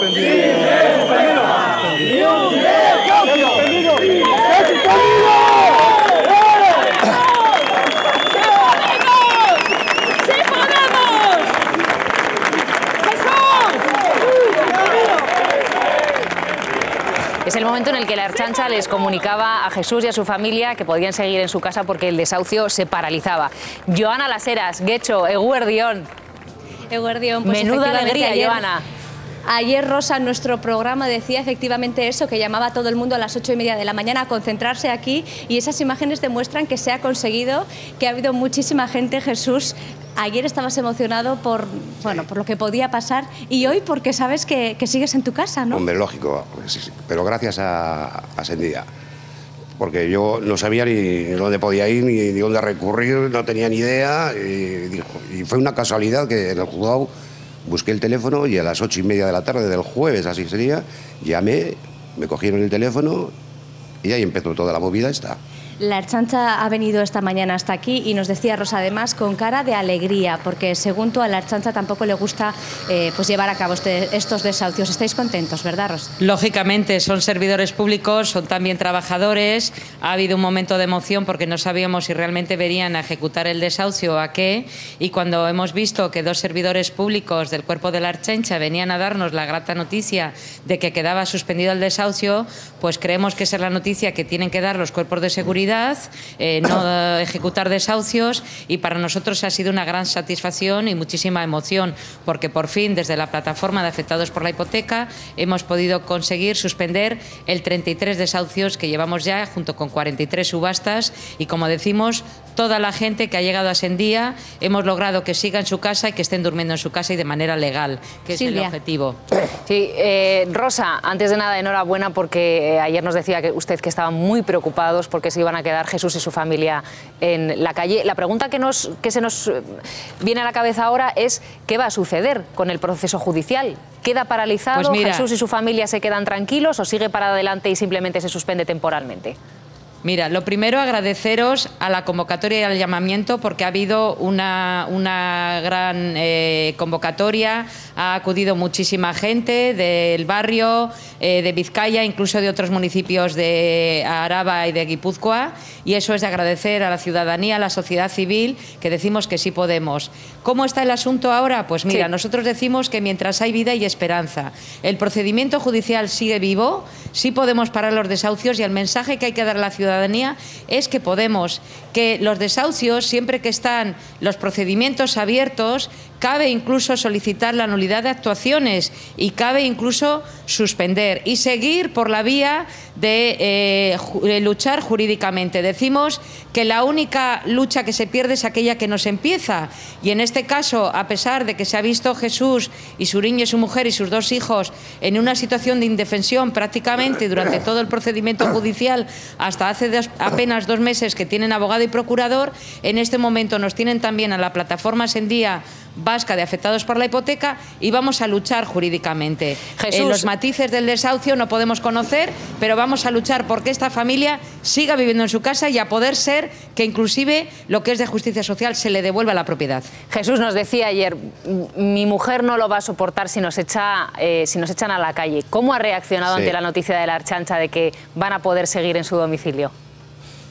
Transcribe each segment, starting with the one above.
suspendido. Es el momento en el que la Ertzaintza les comunicaba a Jesús y a su familia que podían seguir en su casa porque el desahucio se paralizaba. Joana Las Heras, Getxo, Eguerdión. Eguerdión, pues menuda alegría, Joana. Ayer, Rosa, en nuestro programa decía efectivamente eso, que llamaba a todo el mundo a las 8:30 de la mañana a concentrarse aquí, y esas imágenes demuestran que se ha conseguido, que ha habido muchísima gente. Jesús, ayer estabas emocionado por, bueno, por lo que podía pasar, y hoy porque sabes que sigues en tu casa, ¿no? Hombre, lógico, sí, pero gracias a Sendida, porque yo no sabía ni dónde podía ir, ni dónde recurrir, no tenía ni idea, y fue una casualidad que en el juzgado busqué el teléfono y a las 8:30 de la tarde del jueves, así sería, llamé, me cogieron el teléfono y ahí empezó toda la movida esta. La Ertzaintza ha venido esta mañana hasta aquí y nos decía Rosa, además, con cara de alegría, porque según tú a la Ertzaintza tampoco le gusta pues llevar a cabo estos desahucios. ¿Estáis contentos, verdad, Rosa? Lógicamente, son servidores públicos, son también trabajadores. Ha habido un momento de emoción porque no sabíamos si realmente venían a ejecutar el desahucio, a qué, y cuando hemos visto que dos servidores públicos del cuerpo de la Ertzaintza venían a darnos la grata noticia de que quedaba suspendido el desahucio, pues creemos que esa es la noticia que tienen que dar los cuerpos de seguridad, no ejecutar desahucios, y para nosotros ha sido una gran satisfacción y muchísima emoción porque por fin desde la plataforma de afectados por la hipoteca hemos podido conseguir suspender el 33 desahucios que llevamos ya, junto con 43 subastas, y como decimos, toda la gente que ha llegado a Sendía hemos logrado que siga en su casa y que estén durmiendo en su casa y de manera legal, que es el objetivo. Sí, Rosa, antes de nada, enhorabuena, porque ayer nos decía que usted que estaban muy preocupados porque se iban a quedar Jesús y su familia en la calle. La pregunta que se nos viene a la cabeza ahora es ¿qué va a suceder con el proceso judicial? ¿Queda paralizado? Pues mira, ¿Jesús y su familia se quedan tranquilos o sigue para adelante y simplemente se suspende temporalmente? Mira, lo primero, agradeceros a la convocatoria y al llamamiento, porque ha habido una gran convocatoria, ha acudido muchísima gente del barrio, de Vizcaya, incluso de otros municipios de Araba y de Guipúzcoa, y eso es de agradecer a la ciudadanía, a la sociedad civil, que decimos que sí podemos. ¿Cómo está el asunto ahora? Pues mira, sí, nosotros decimos que mientras hay vida y esperanza, el procedimiento judicial sigue vivo, sí podemos parar los desahucios, y el mensaje que hay que dar a la ciudadanía es que podemos, que los desahucios, siempre que están los procedimientos abiertos, cabe incluso solicitar la nulidad de actuaciones y cabe incluso suspender y seguir por la vía de luchar jurídicamente. Decimos que la única lucha que se pierde es aquella que nos empieza, y en este caso, a pesar de que se ha visto Jesús y Zuriñe, su mujer, y sus dos hijos en una situación de indefensión prácticamente durante todo el procedimiento judicial, hasta hace apenas 2 meses que tienen abogado y procurador, en este momento nos tienen también a la plataforma Sendía vasca de afectados por la hipoteca, y vamos a luchar jurídicamente. Jesús, los matices del desahucio no podemos conocer, pero vamos a luchar porque esta familia siga viviendo en su casa, y a poder ser que inclusive lo que es de justicia social se le devuelva la propiedad. Jesús nos decía ayer, mi mujer no lo va a soportar si nos echan a la calle. ¿Cómo ha reaccionado ante la noticia de la Ertzaintza de que van a poder seguir en su domicilio?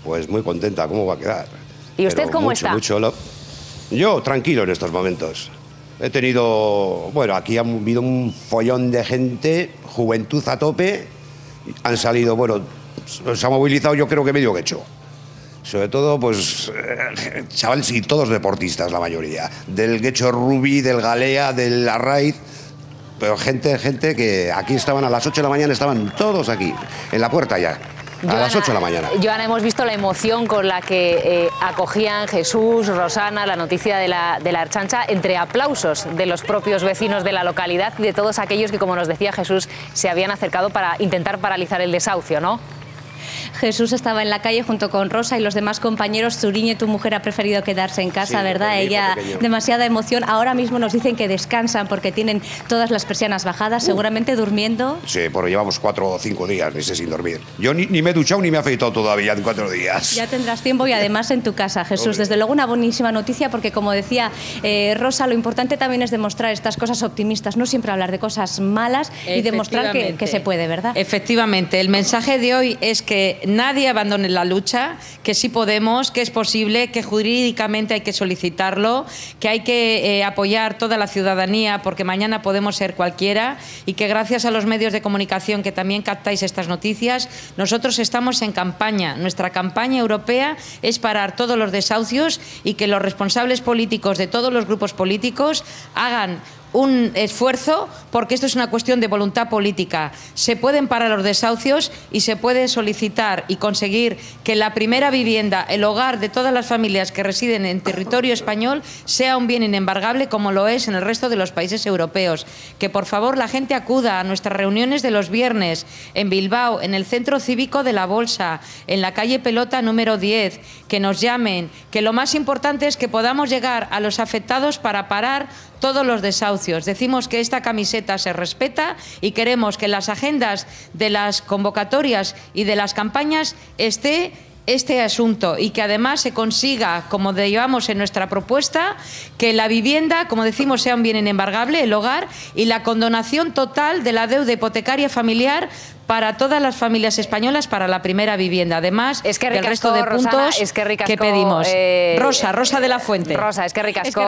Pues muy contenta, ¿cómo va a quedar? ¿Y usted cómo está? Yo tranquilo en estos momentos. He tenido, bueno, aquí ha habido un follón de gente, juventud a tope, han salido, bueno, se ha movilizado yo creo que medio Getxo. Sobre todo, pues, chavales, y todos deportistas, la mayoría. Del Getxo Rubí, del Galea, del Arraiz, pero gente que aquí estaban a las 8 de la mañana, estaban todos aquí, en la puerta ya. Joana, a las 8 de la mañana. Joana, hemos visto la emoción con la que acogían Jesús, Rosana, la noticia de la Ertzaintza, entre aplausos de los propios vecinos de la localidad y de todos aquellos que, como nos decía Jesús, se habían acercado para intentar paralizar el desahucio, ¿no? Jesús estaba en la calle junto con Rosa y los demás compañeros. Zuriñe, tu mujer ha preferido quedarse en casa, sí, ¿verdad? Ella, demasiada emoción. Ahora mismo nos dicen que descansan porque tienen todas las persianas bajadas, seguramente durmiendo. Sí, porque llevamos 4 o 5 días, ni sé, sin dormir. Yo ni me he duchado ni me he afeitado todavía en 4 días. Ya tendrás tiempo y además en tu casa, Jesús. Desde luego una buenísima noticia porque, como decía Rosa, lo importante también es demostrar estas cosas optimistas, no siempre hablar de cosas malas y demostrar que se puede, ¿verdad? Efectivamente, el mensaje de hoy es que nadie abandone la lucha, que sí podemos, que es posible, que jurídicamente hay que solicitarlo, que hay que apoyar toda la ciudadanía porque mañana podemos ser cualquiera, y que gracias a los medios de comunicación que también captáis estas noticias, nosotros estamos en campaña. Nuestra campaña europea es parar todos los desahucios y que los responsables políticos de todos los grupos políticos hagan un esfuerzo, porque esto es una cuestión de voluntad política. Se pueden parar los desahucios y se puede solicitar y conseguir que la primera vivienda, el hogar de todas las familias que residen en territorio español, sea un bien inembargable como lo es en el resto de los países europeos. Que por favor la gente acuda a nuestras reuniones de los viernes en Bilbao, en el Centro Cívico de La Bolsa, en la calle Pelota número 10, que nos llamen, que lo más importante es que podamos llegar a los afectados para parar todos los desahucios. Decimos que esta camiseta se respeta y queremos que en las agendas de las convocatorias y de las campañas esté este asunto, y que además se consiga, como llevamos en nuestra propuesta, que la vivienda, como decimos, sea un bien inembargable, el hogar, y la condonación total de la deuda hipotecaria familiar para todas las familias españolas para la primera vivienda. Además, es que ricasco, del resto de puntos, Rosana, es que pedimos. Rosa de la Fuente. Rosa, es que ricasco.